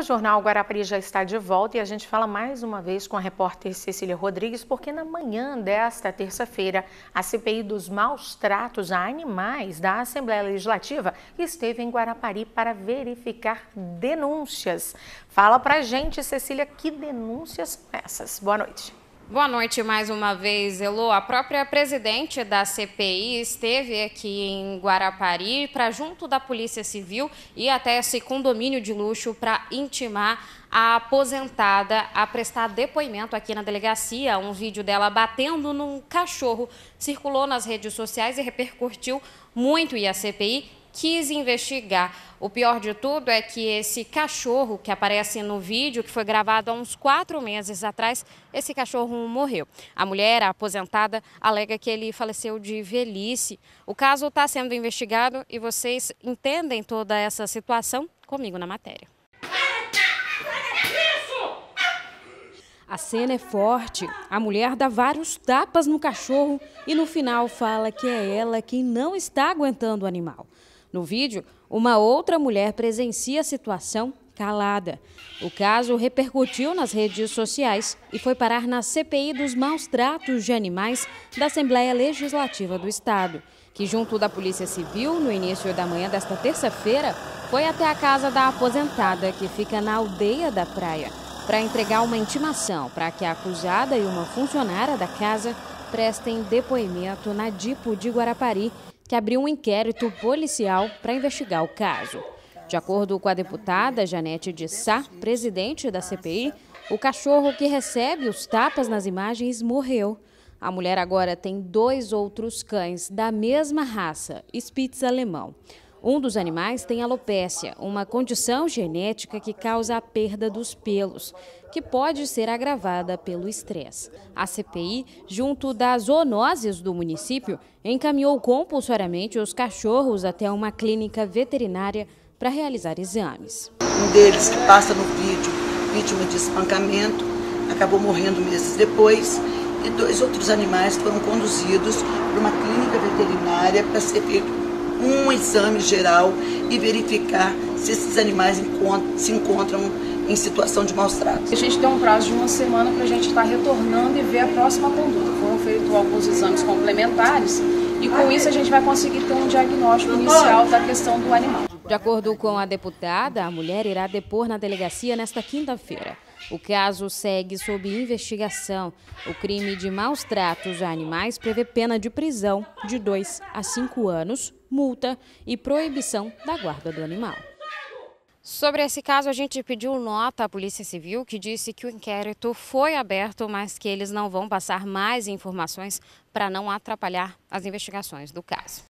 O Jornal Guarapari já está de volta e a gente fala mais uma vez com a repórter Cecília Rodrigues, porque na manhã desta terça-feira, a CPI dos maus tratos a animais da Assembleia Legislativa esteve em Guarapari para verificar denúncias. Fala pra gente, Cecília, que denúncias são essas? Boa noite. Boa noite mais uma vez, Elô. A própria presidente da CPI esteve aqui em Guarapari para junto da Polícia Civil e até esse condomínio de luxo para intimar a aposentada a prestar depoimento aqui na delegacia. Um vídeo dela batendo num cachorro circulou nas redes sociais e repercutiu muito e a CPI quis investigar. O pior de tudo é que esse cachorro que aparece no vídeo, que foi gravado há uns 4 meses atrás, esse cachorro morreu. A mulher, a aposentada, alega que ele faleceu de velhice. O caso está sendo investigado e vocês entendem toda essa situação comigo na matéria. A cena é forte. A mulher dá vários tapas no cachorro e no final fala que é ela quem não está aguentando o animal. No vídeo, uma outra mulher presencia a situação calada. O caso repercutiu nas redes sociais e foi parar na CPI dos maus tratos de animais da Assembleia Legislativa do Estado, que junto da Polícia Civil, no início da manhã desta terça-feira, foi até a casa da aposentada, que fica na Aldeia da Praia, para entregar uma intimação para que a acusada e uma funcionária da casa prestem depoimento na DIPO de Guarapari, que abriu um inquérito policial para investigar o caso. De acordo com a deputada Janete de Sá, presidente da CPI, o cachorro que recebe os tapas nas imagens morreu. A mulher agora tem 2 outros cães da mesma raça, Spitz alemão. Um dos animais tem alopécia, uma condição genética que causa a perda dos pelos, que pode ser agravada pelo estresse. A CPI, junto das zoonoses do município, encaminhou compulsoriamente os cachorros até uma clínica veterinária para realizar exames. Um deles, que passa no vídeo, vítima de espancamento, acabou morrendo meses depois, e 2 outros animais foram conduzidos para uma clínica veterinária para ser feito um exame geral e verificar se esses animais se encontram em situação de maus tratos. A gente tem um prazo de 1 semana para a gente estar retornando e ver a próxima conduta. Foram feitos alguns exames complementares e com isso a gente vai conseguir ter um diagnóstico inicial da questão do animal. De acordo com a deputada, a mulher irá depor na delegacia nesta quinta-feira. O caso segue sob investigação. O crime de maus tratos a animais prevê pena de prisão de 2 a 5 anos, multa e proibição da guarda do animal. Sobre esse caso, a gente pediu nota à Polícia Civil, que disse que o inquérito foi aberto, mas que eles não vão passar mais informações para não atrapalhar as investigações do caso.